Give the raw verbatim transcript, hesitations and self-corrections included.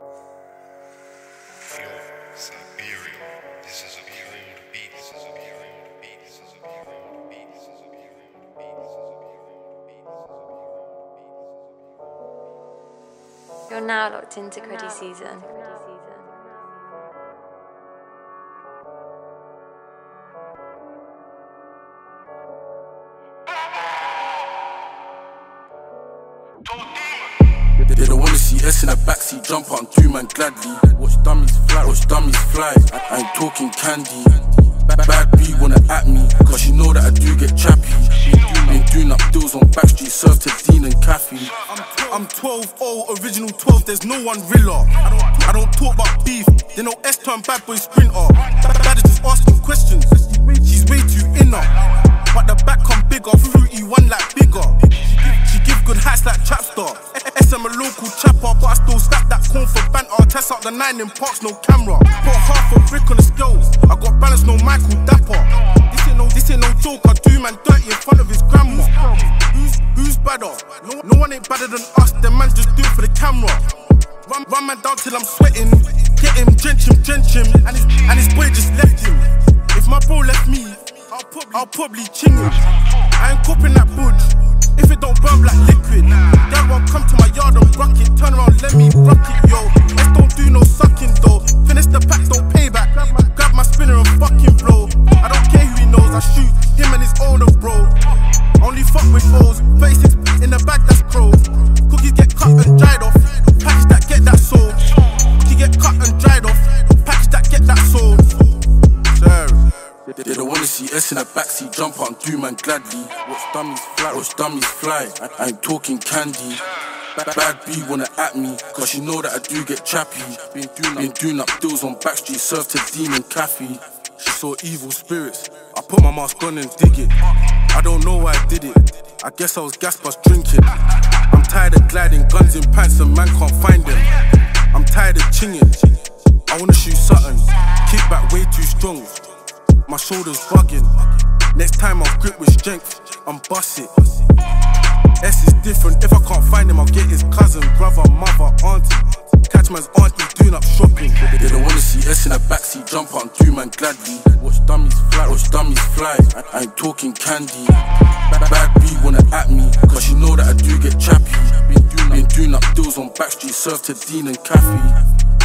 Feel Siberia. This is a period beat. This is a period beat. This is a period beat. This is a period beat. This is a period beat. This is a period beat. You're now locked into Creddy season. They don't wanna see S in the backseat, jump on two man gladly. Watch dummies fly, watch dummies fly. I ain't talking candy. Bad B wanna at me, cause she know that I do get chappy. Been doing up deals on backstreet, served to Dean and Cathy. I'm twelve, oh, original twelve, there's no one realer. I don't talk about beef, they know S turn bad boy sprinter. Bad is just asking questions, she's way too inner. But the back come bigger, fruity one like bigger. She give good hats like Trapstar. I'm a local chapper, but I still stack that corn for banter. Test out the nine in parks, no camera. Put half a brick on the scales, I got balance, no Michael Dapper. This ain't no, this ain't no joke, I do man dirty in front of his grandma. Who's, who's badder? No, no one ain't badder than us, them man just do it for the camera. Run, run man down till I'm sweating. Get him, drench him, drench him. And his, and his boy just left him. If my bro left me, I'll probably, I'll probably ching him. I ain't copping that budge, if it don't burn like liquid. Dad won't come to my yard and rock it. Turn around, let me rock it, yo. S don't do no sucking though. Finish the pack, don't pay back. Grab my spinner and fucking blow. I don't care who he knows, I shoot him and his owner, bro. Only fuck with O's. Thirty-six in the bag, that's gross. Cookies get cut and dried off, package that get that sold. Cookies get cut and dried off, package that get that sold. They don't wanna see S in the backseat, jump on two man gladly. Watch dummies fly, watch dummies fly. I ain't talking candy. Bad B wanna at me, cause she know that I do get chappy. Been doing up deals on backstreet, served to Dean and Cathy. She saw evil spirits, I put my mask on and dig it. I don't know why I did it, I guess I was gassed plus drinking. I'm tired of gliding, guns in pants and man can't find them. I'm tired of chinging, I wanna shoot something. Kick back way too strong, my shoulders rugging. Next time I'll grip with strength, I'm bust it. S is different, if I can't find him I'll get his cousin, brother, mother, auntie. Catch man's auntie doing up shopping. They don't wanna see S in the backseat, jump out and do man gladly. Watch dummies fly, watch dummies fly. I ain't talking candy. Bad B wanna at me, cause she know that I do get chappy. Been doing up deals on backstreet, served to Dean and Cathy.